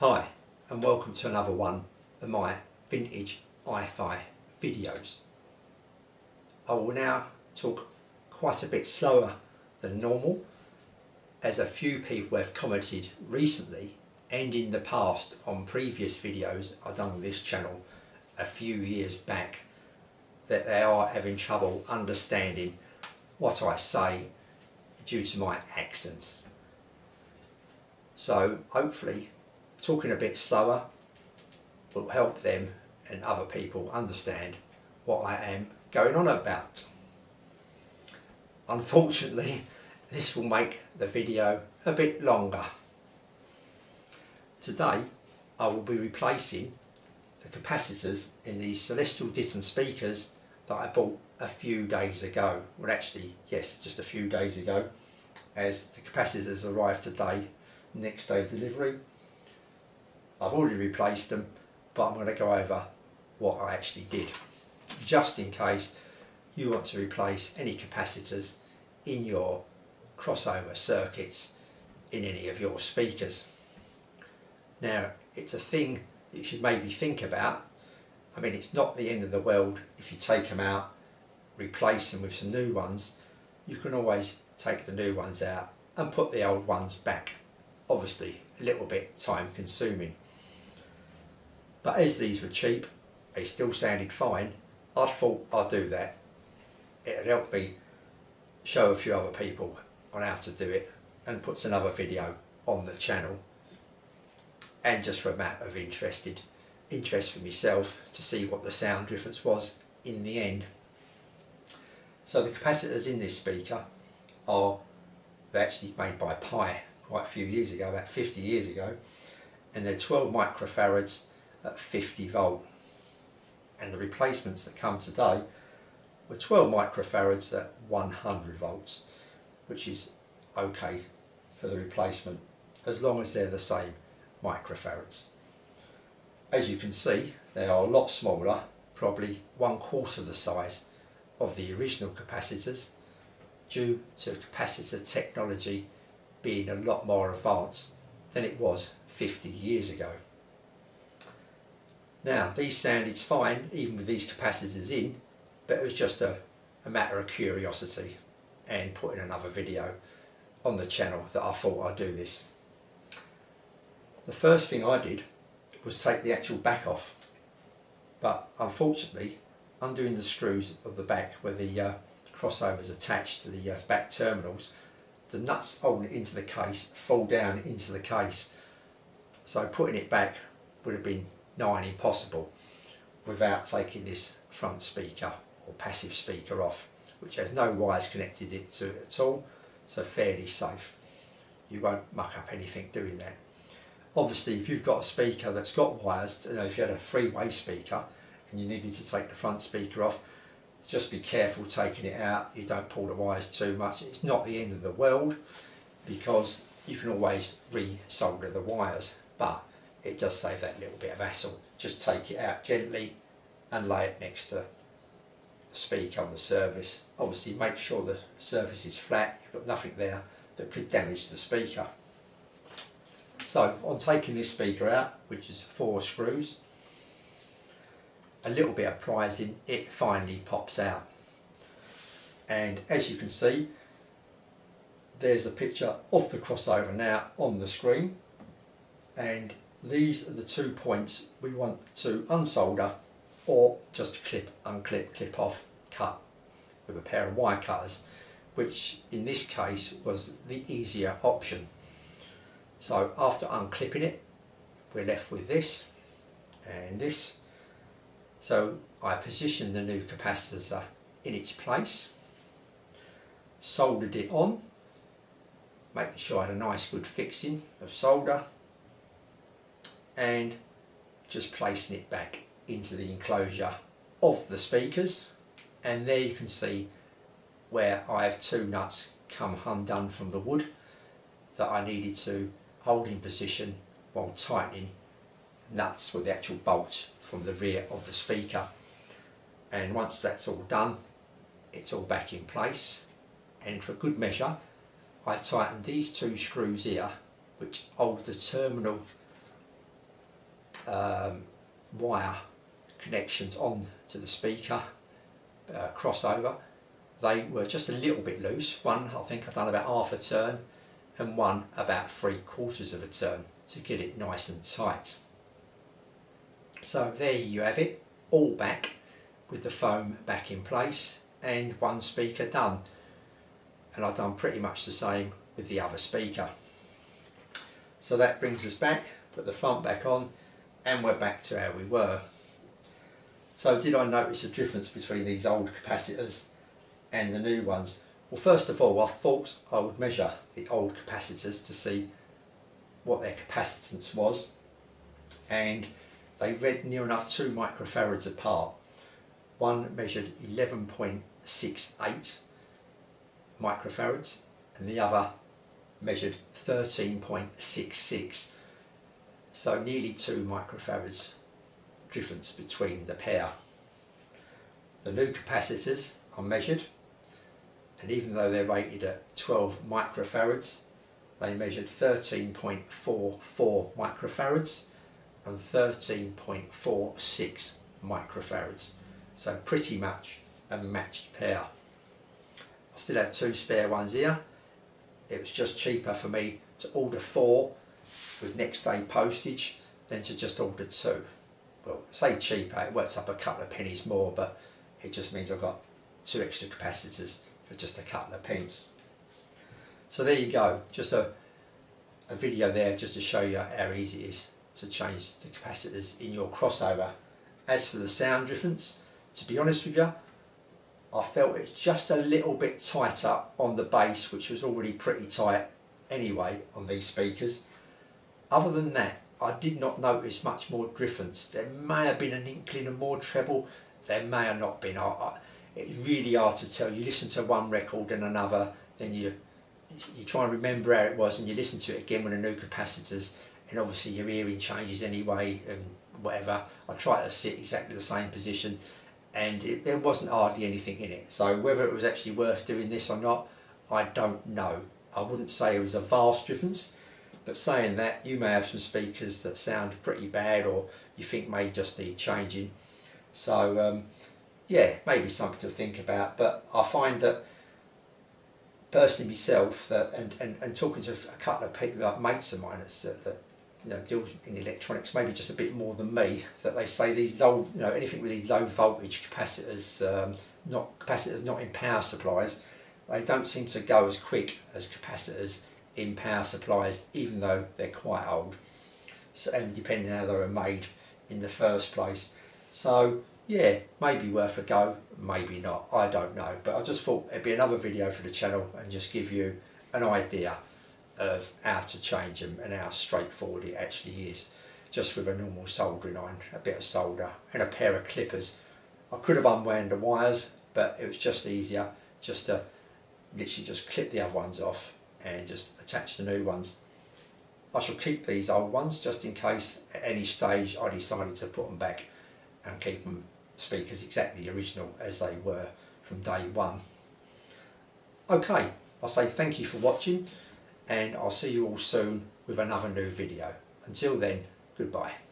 Hi and welcome to another one of my vintage hi-fi videos. I will now talk quite a bit slower than normal, as a few people have commented recently and in the past on previous videos I've done on this channel a few years back that they are having trouble understanding what I say due to my accent. So hopefully talking a bit slower will help them and other people understand what I am going on about. Unfortunately, this will make the video a bit longer. Today, I will be replacing the capacitors in these Celestion Ditton speakers that I bought a few days ago. Well, actually, yes, just a few days ago, as the capacitors arrived today, next day delivery. I've already replaced them, but I'm going to go over what I actually did, just in case you want to replace any capacitors in your crossover circuits in any of your speakers. Now, it's a thing you should maybe think about. I mean, it's not the end of the world if you take them out, replace them with some new ones. You can always take the new ones out and put the old ones back. Obviously, a little bit time consuming. But as these were cheap, they still sounded fine, I thought I'd do that. It helped me show a few other people on how to do it and puts another video on the channel. And just for a matter of interest for myself to see what the sound difference was in the end. So the capacitors in this speaker are actually made by Pi quite a few years ago, about 50 years ago, and they're 12 microfarads at 50 volt. And the replacements that come today were 12 microfarads at 100 volts, which is okay for the replacement as long as they're the same microfarads. As you can see, they are a lot smaller, probably 1/4 of the size of the original capacitors, due to capacitor technology being a lot more advanced than it was 50 years ago. Now, these sounded fine even with these capacitors in, but it was just a matter of curiosity and putting another video on the channel that I thought I'd do this. The first thing I did was take the actual back off, but unfortunately undoing the screws of the back where the crossovers attached to the back terminals, the nuts holding it into the case fall down into the case, so putting it back would have been nigh impossible without taking this front speaker or passive speaker off, which has no wires connected to it at all, so fairly safe. You won't muck up anything doing that. Obviously, if you've got a speaker that's got wires, if you had a three-way speaker and you needed to take the front speaker off, just be careful taking it out, you don't pull the wires too much. It's not the end of the world because you can always re-solder the wires, but it does save that little bit of hassle. Just take it out gently and lay it next to the speaker on the surface. Obviously make sure the surface is flat, you've got nothing there that could damage the speaker. So on taking this speaker out, which is 4 screws, a little bit of prising, it finally pops out. And as you can see, there's a picture of the crossover now on the screen, and these are the 2 points we want to unsolder, or just clip, unclip, clip off, cut with a pair of wire cutters, which in this case was the easier option. So after unclipping it, we're left with this and this. So I positioned the new capacitor in its place, soldered it on, making sure I had a nice good fixing of solder, and just placing it back into the enclosure of the speakers. And there you can see where I have 2 nuts come undone from the wood that I needed to hold in position while tightening nuts with the actual bolt from the rear of the speaker. And once that's all done, it's all back in place. And for good measure, I tightened these 2 screws here which hold the terminal wire connections on to the speaker crossover. They were just a little bit loose. One I think I've done about half a turn and one about 3/4 of a turn to get it nice and tight. So there you have it, all back with the foam back in place and one speaker done. And I've done pretty much the same with the other speaker. So that brings us back, put the front back on, and we're back to how we were. So did I notice a difference between these old capacitors and the new ones? Well, first of all, I thought I would measure the old capacitors to see what their capacitance was, and they read near enough 2 microfarads apart. One measured 11.68 microfarads and the other measured 13.66, so nearly 2 microfarads difference between the pair. The new capacitors are measured, and even though they're rated at 12 microfarads, they measured 13.44 microfarads and 13.46 microfarads, so pretty much a matched pair. I still have 2 spare ones here. It was just cheaper for me to order 4 with next day postage than to just order 2. Well, say cheaper, it works up a couple of pennies more, but it just means I've got 2 extra capacitors for just a couple of pence. So there you go, just a video there just to show you how easy it is to change the capacitors in your crossover. As for the sound difference, to be honest with you, I felt it's just a little bit tighter on the bass, which was already pretty tight anyway on these speakers. Other than that, I did not notice much more difference. There may have been an inkling of more treble, there may have not been. It's really hard to tell. You listen to one record and another, then you try and remember how it was, and you listen to it again with the new capacitors, and obviously your hearing changes anyway and whatever. I tried to sit exactly the same position, and there wasn't hardly anything in it. So whether it was actually worth doing this or not, I don't know. I wouldn't say it was a vast difference, but saying that, you may have some speakers that sound pretty bad or you think may just need changing. So yeah, maybe something to think about. But I find that personally myself, that and talking to a couple of people like mates of mine that you know, deals in electronics, maybe just a bit more than me, that they say these low, you know, anything with these low voltage capacitors, not in power supplies, they don't seem to go as quick as capacitors in power supplies, even though they're quite old. So, and depending on how they were made in the first place. So yeah, maybe worth a go, maybe not, I don't know. But I just thought it'd be another video for the channel and just give you an idea of how to change them and how straightforward it actually is, just with a normal soldering iron, a bit of solder and a pair of clippers. I could have unwound the wires, but it was just easier just to literally just clip the other ones off and just attach the new ones. I shall keep these old ones just in case at any stage I decided to put them back and keep them speakers exactly original as they were from day one. Okay, I'll say thank you for watching, and I'll see you all soon with another new video. Until then, goodbye.